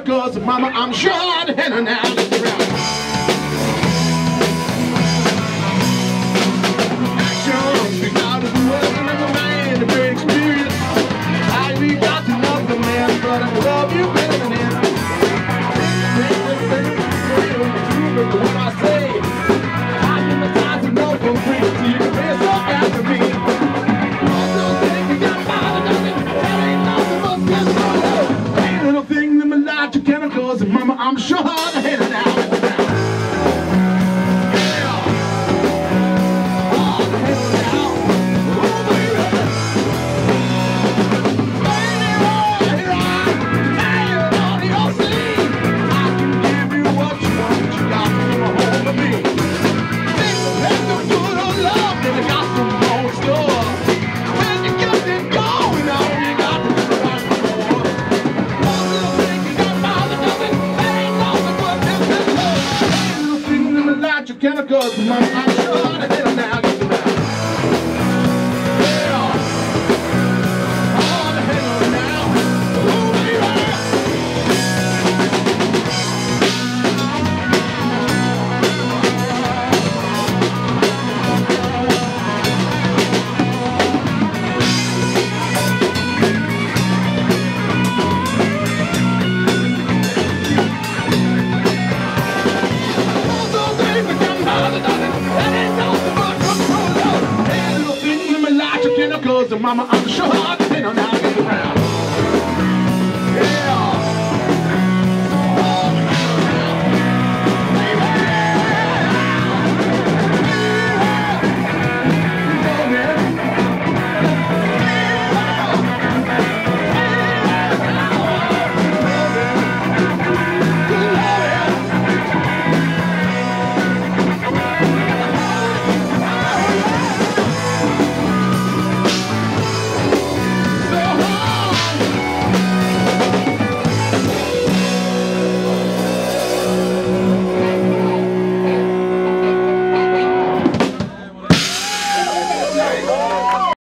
Santa Claus, Mama, I'm sure I'd hand her now. Action, we got to do everything like a man, a great experience. I we got to love the man, but I love you better than him. But when I say, I give the time to know for free, so you can feel so bad for me. Chemicals, and Mama, I'm sure I'd hand it out. Can I go to Mama? I'm sure I'd have hit him now. Get him out. Yeah. I'd have hit him now. Oh, Mama, I'm sure I've been on how to get around.